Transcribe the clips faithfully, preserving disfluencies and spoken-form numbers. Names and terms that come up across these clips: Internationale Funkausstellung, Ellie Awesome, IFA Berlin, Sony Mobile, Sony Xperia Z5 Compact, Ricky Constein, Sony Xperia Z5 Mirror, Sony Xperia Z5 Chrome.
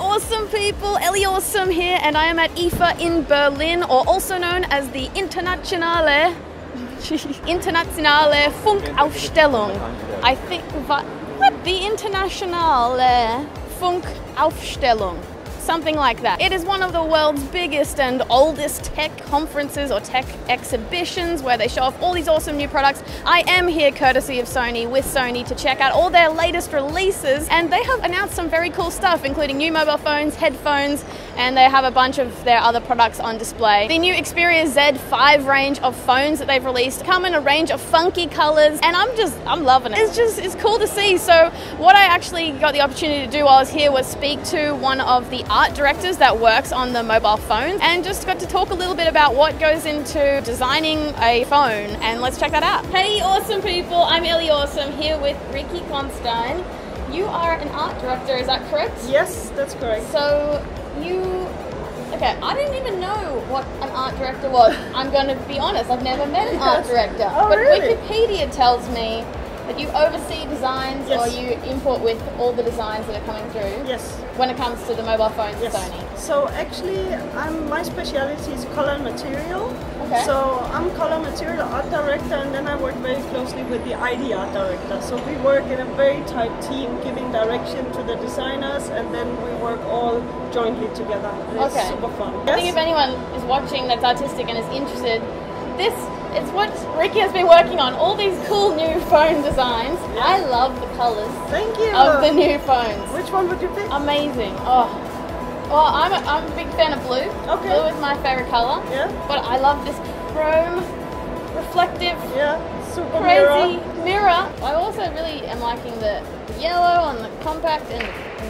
awesome people, Ellie Awesome here, and I am at I F A in Berlin, or also known as the Internationale Internationale Funkausstellung. I think what, what the Internationale Funkausstellung, something like that. It is one of the world's biggest and oldest tech conferences or tech exhibitions where they show off all these awesome new products. I am here courtesy of Sony with Sony to check out all their latest releases, and they have announced some very cool stuff, including new mobile phones, headphones, and they have a bunch of their other products on display. The new Xperia Z five range of phones that they've released come in a range of funky colors, and I'm just, I'm loving it. It's just, it's cool to see. So what I actually got the opportunity to do while I was here was speak to one of the art directors that works on the mobile phones, and just got to talk a little bit about what goes into designing a phone, and let's check that out. Hey awesome people, I'm Ellie Awesome here with Ricky Constein. You are an art director, is that correct? Yes, that's correct. So you, okay, I didn't even know what an art director was. I'm going to be honest, I've never met an art director. Oh, but really? Wikipedia tells me that you oversee designs, yes, or you import with all the designs that are coming through. Yes. When it comes to the mobile phones, yes, Sony. So actually, I'm, my speciality is color and material. Okay. So I'm color material art director, and then I work very closely with the I D art director. So we work in a very tight team, giving direction to the designers, and then we work all jointly together. It's okay. Super fun. I yes? think if anyone is watching that's artistic and is interested, this. It's what Ricky has been working on, all these cool new phone designs. Yeah. I love the colours Thank you. of the new phones. Which one would you pick? Amazing. Oh, well, I'm a, I'm a big fan of blue. Okay. Blue is my favourite colour. Yeah. But I love this chrome, reflective, yeah, super crazy mirror. mirror. I also really am liking the yellow on the compact, and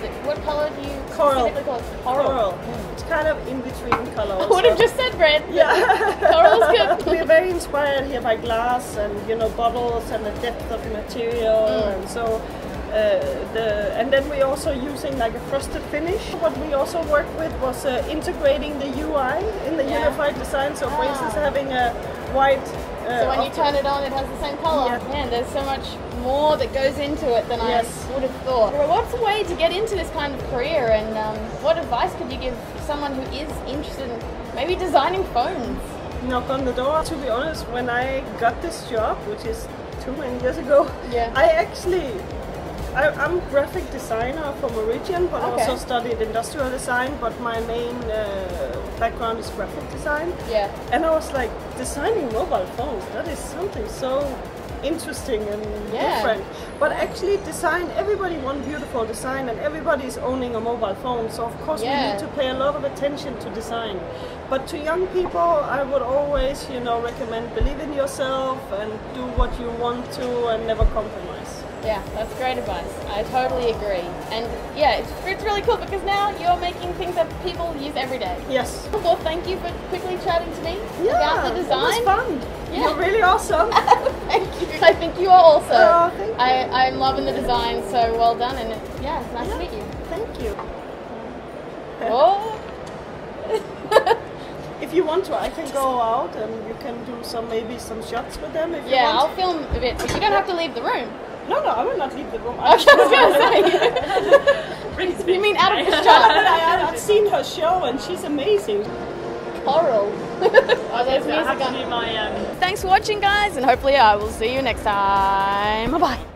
the, what colour do you Coral. specifically call it? Coral. Coral. Mm. It's kind of in between colours. I would have so. just said red. Yeah. Coral's good. We're very inspired here by glass and, you know, bottles and the depth of material, mm. and so Uh, the, and then we're also using like a frosted finish. What we also worked with was uh, integrating the U I in the yeah. unified design. So, ah. for instance, having a white. Uh, so when you turn it on, it has the same color. Yeah. Man, there's so much more that goes into it than yes. I would have thought. Well, what's a way to get into this kind of career, and um, what advice could you give someone who is interested in maybe designing phones? Knock on the door. To be honest, when I got this job, which is too many years ago, yeah. I actually. I, I'm a graphic designer from origin, but okay. also studied industrial design, but my main uh, background is graphic design. Yeah. And I was like, designing mobile phones, that is something so interesting and yeah. different. But actually design, everybody wants beautiful design, and everybody is owning a mobile phone, so of course yeah. we need to pay a lot of attention to design. But to young people, I would always, you know, recommend believe in yourself and do what you want to and never compromise. Yeah, that's great advice. I totally agree. And yeah, it's, it's really cool because now you're making things that people use every day. Yes. Well, thank you for quickly chatting to me yeah, about the design. It was fun. Yeah. You're really awesome. Thank you. I think you are also. Oh, thank you. I, I'm loving the design, so well done. And it, yeah, it's nice yeah. to meet you. Thank you. Oh. If you want to, I can go out and you can do some maybe some shots with them if yeah, you want. Yeah, I'll film a bit, but you don't have to leave the room. No, no, I will not leave the room. I, okay, I was going to say. You mean out of the shot? I've seen her show and she's amazing. Coral. Oh, there's music on. My, um... Thanks for watching, guys, and hopefully I will see you next time. Bye-bye.